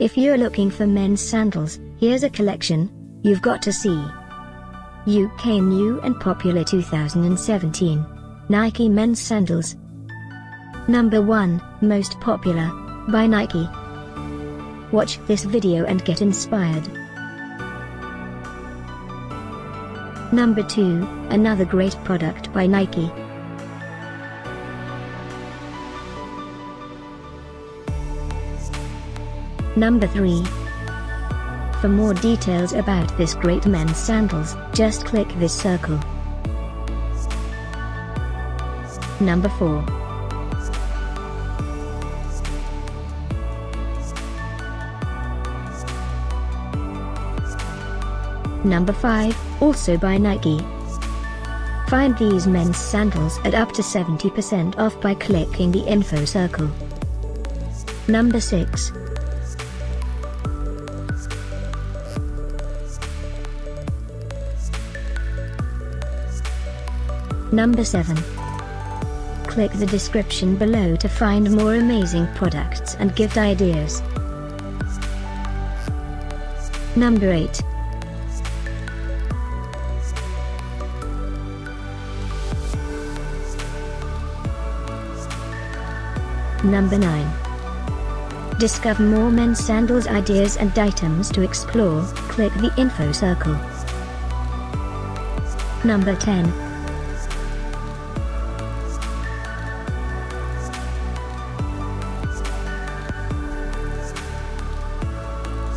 If you're looking for men's sandals, here's a collection you've got to see. UK new and popular 2017 Nike men's sandals. Number 1, most popular, by Nike. Watch this video and get inspired. Number 2, another great product by Nike. Number 3. For more details about this great men's sandals, just click this circle. Number 4. Number 5, also by Nike. Find these men's sandals at up to 70% off by clicking the info circle. Number 6. Number 7. Click the description below to find more amazing products and gift ideas. Number 8. Number 9. Discover more men's sandals ideas and items to explore, click the info circle. Number 10.